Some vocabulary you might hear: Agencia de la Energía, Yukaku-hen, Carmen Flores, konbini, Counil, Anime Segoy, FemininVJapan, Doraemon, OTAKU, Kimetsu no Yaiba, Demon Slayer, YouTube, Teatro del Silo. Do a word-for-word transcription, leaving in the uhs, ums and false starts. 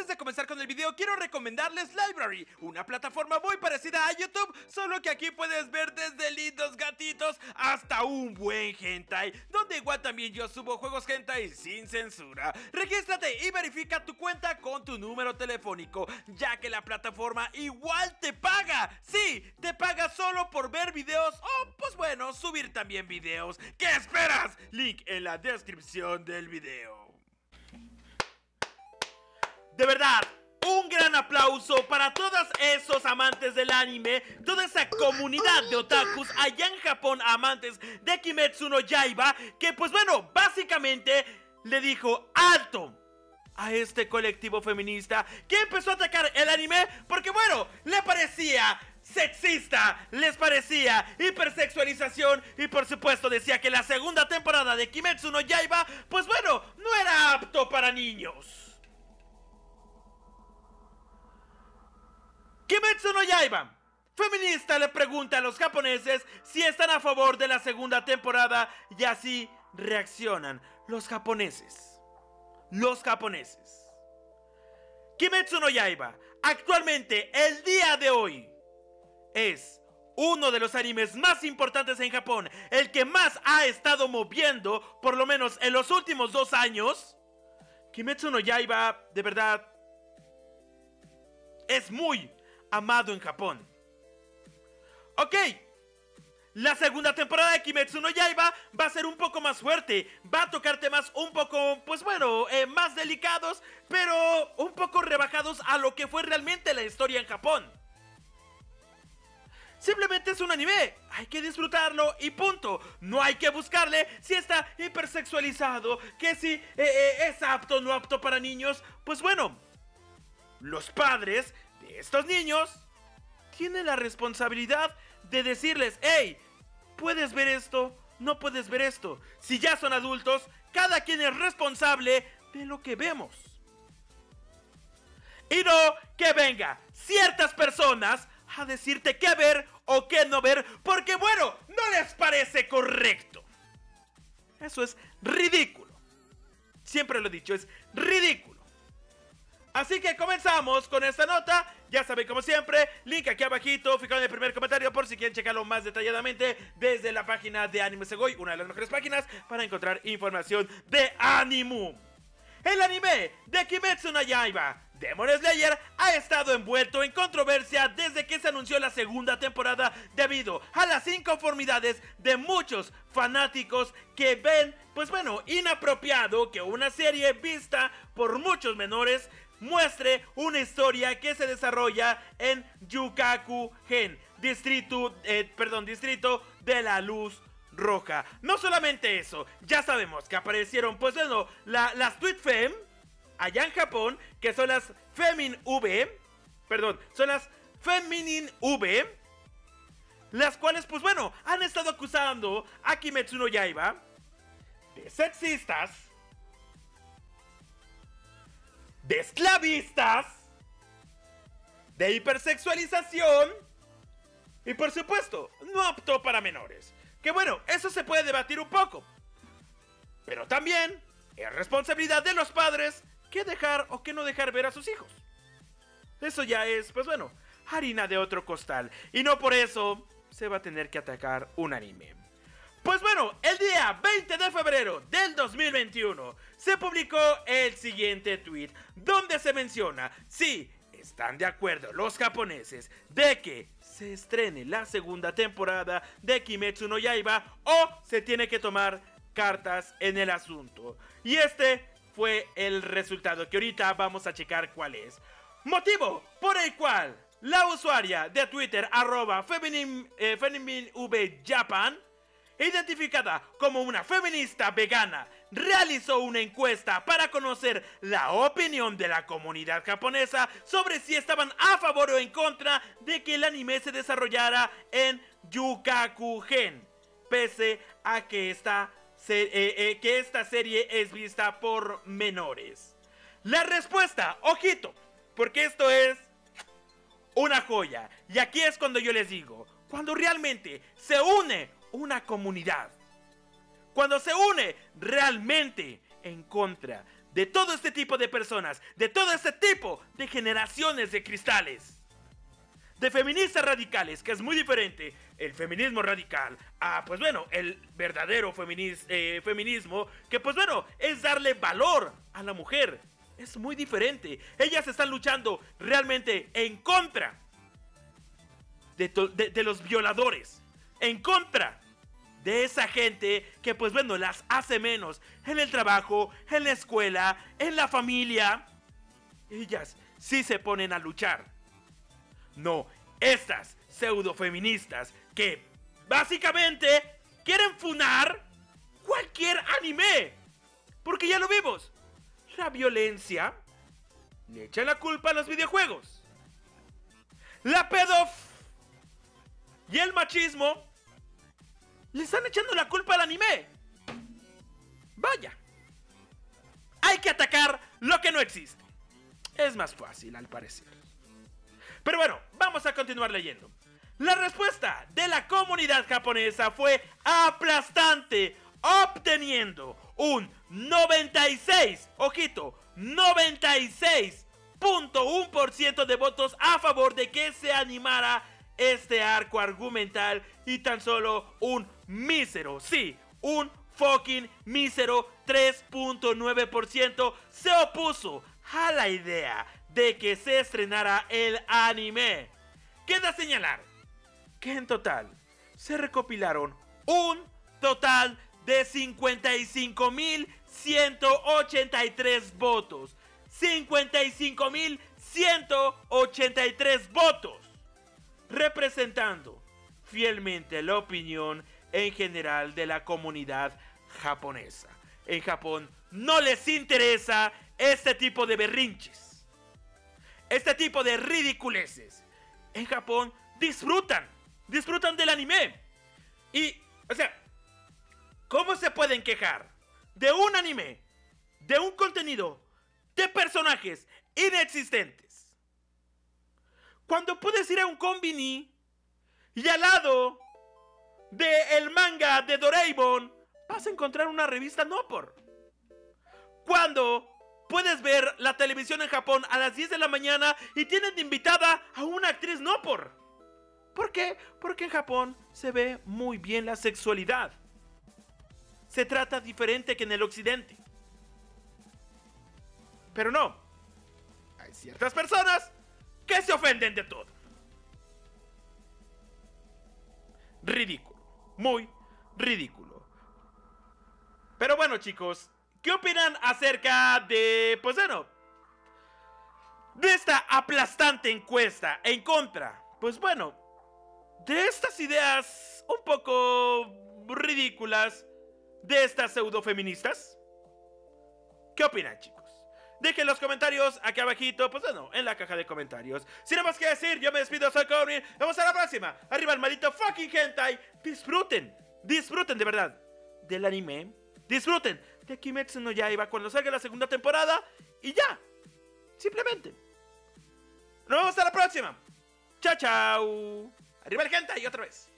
antes de comenzar con el video quiero recomendarles Library, una plataforma muy parecida a YouTube, solo que aquí puedes ver desde lindos gatitos hasta un buen hentai, donde igual también yo subo juegos hentai sin censura. Regístrate y verifica tu cuenta con tu número telefónico, ya que la plataforma igual te paga. Sí, te paga solo por ver videos o, pues bueno, subir también videos. ¿Qué esperas? Link en la descripción del video. De verdad, un gran aplauso para todos esos amantes del anime, toda esa comunidad de otakus allá en Japón, amantes de Kimetsu no Yaiba, que pues bueno, básicamente le dijo alto a este colectivo feminista que empezó a atacar el anime porque bueno, le parecía sexista, les parecía hipersexualización y por supuesto decía que la segunda temporada de Kimetsu no Yaiba, pues bueno, no era apto para niños. Kimetsu no Yaiba, feminista, le pregunta a los japoneses si están a favor de la segunda temporada y así reaccionan los japoneses, los japoneses. Kimetsu no Yaiba, actualmente, el día de hoy, es uno de los animes más importantes en Japón, el que más ha estado moviendo, por lo menos en los últimos dos años. Kimetsu no Yaiba, de verdad, es muy amado en Japón. Ok, la segunda temporada de Kimetsu no Yaiba va a ser un poco más fuerte, va a tocar temas un poco, pues bueno, eh, más delicados, pero un poco rebajados a lo que fue realmente la historia en Japón. Simplemente es un anime, hay que disfrutarlo y punto. No hay que buscarle si está hipersexualizado, que si eh, eh, es apto o no apto para niños. Pues bueno, los padres de estos niños tienen la responsabilidad de decirles: hey, puedes ver esto, no puedes ver esto. Si ya son adultos, cada quien es responsable de lo que vemos. Y no que venga ciertas personas a decirte qué ver o qué no ver, porque bueno, no les parece correcto. Eso es ridículo. Siempre lo he dicho, es ridículo. Así que comenzamos con esta nota. Ya saben, como siempre, link aquí abajito, fijado en el primer comentario por si quieren checarlo más detalladamente desde la página de Anime Segoy, una de las mejores páginas para encontrar información de anime. El anime de Kimetsu no Yaiba, Demon Slayer, ha estado envuelto en controversia desde que se anunció la segunda temporada debido a las inconformidades de muchos fanáticos que ven, pues bueno, inapropiado que una serie vista por muchos menores muestre una historia que se desarrolla en Yukaku-hen, distrito, eh, perdón, distrito de la luz roja. No solamente eso, ya sabemos que aparecieron, pues bueno, la, las tweetfem allá en Japón, que son las FemininV, perdón, son las FemininV, las cuales, pues bueno, han estado acusando a Kimetsu no Yaiba de sexistas, de esclavistas, de hipersexualización y por supuesto no apto para menores. Que bueno, eso se puede debatir un poco, pero también es responsabilidad de los padres qué dejar o qué no dejar ver a sus hijos. Eso ya es, pues bueno, harina de otro costal y no por eso se va a tener que atacar un anime. Pues bueno, el día veinte de febrero del dos mil veintiuno se publicó el siguiente tweet donde se menciona si están de acuerdo los japoneses de que se estrene la segunda temporada de Kimetsu no Yaiba o se tiene que tomar cartas en el asunto. Y este fue el resultado que ahorita vamos a checar cuál es. Motivo por el cual la usuaria de Twitter arroba Feminin, eh, FemininVJapan, identificada como una feminista vegana, realizó una encuesta para conocer la opinión de la comunidad japonesa sobre si estaban a favor o en contra de que el anime se desarrollara en Yukaku-hen, pese a que esta, se eh, eh, que esta serie es vista por menores. La respuesta, ojito, porque esto es una joya, y aquí es cuando yo les digo, cuando realmente se une una comunidad, cuando se une realmente en contra de todo este tipo de personas, de todo este tipo de generaciones de cristales. De feministas radicales, que es muy diferente el feminismo radical a, pues bueno, el verdadero feminis, eh, feminismo, que pues bueno, es darle valor a la mujer. Es muy diferente. Ellas están luchando realmente en contra de, de, de los violadores, en contra de esa gente que pues bueno, las hace menos en el trabajo, en la escuela, en la familia. Ellas sí se ponen a luchar. No, estas pseudofeministas que básicamente quieren funar cualquier anime. Porque ya lo vimos. La violencia le echa la culpa a los videojuegos. La pedof y el machismo le están echando la culpa al anime. Vaya. Hay que atacar lo que no existe. Es más fácil al parecer. Pero bueno, vamos a continuar leyendo. La respuesta de la comunidad japonesa fue aplastante, obteniendo un noventa y seis, ojito, noventa y seis punto uno por ciento de votos a favor de que se animara este arco argumental y tan solo un mísero, sí, un fucking mísero tres punto nueve por ciento se opuso a la idea de que se estrenara el anime. Queda señalar que en total se recopilaron un total de cincuenta y cinco mil ciento ochenta y tres votos. cincuenta y cinco mil ciento ochenta y tres votos. Representando fielmente la opinión en general de la comunidad japonesa. En Japón no les interesa este tipo de berrinches. Este tipo de ridiculeces. En Japón disfrutan. Disfrutan del anime. Y, o sea, ¿cómo se pueden quejar de un anime, de un contenido, de personajes inexistentes? Cuando puedes ir a un konbini y al lado del manga de Doraemon vas a encontrar una revista Nopor. Cuando puedes ver la televisión en Japón a las diez de la mañana y tienen de invitada a una actriz Nopor. ¿Por qué? Porque en Japón se ve muy bien la sexualidad. Se trata diferente que en el occidente. Pero no. Hay ciertas personas que se ofenden de todo. Ridículo. Muy ridículo. Pero bueno, chicos, ¿qué opinan acerca de, pues bueno, de esta aplastante encuesta en contra, pues bueno, de estas ideas un poco ridículas de estas pseudofeministas? ¿Qué opinan, chicos? Dejen los comentarios aquí abajito, pues bueno, en la caja de comentarios. Sin nada más que decir, yo me despido, soy Counil. Vamos a la próxima. Arriba el maldito fucking hentai. Disfruten, disfruten de verdad del anime. Disfruten de Kimetsu no Yaiba cuando salga la segunda temporada. Y ya. Simplemente. Nos vemos hasta la próxima. Chao, chao. Arriba el hentai y otra vez.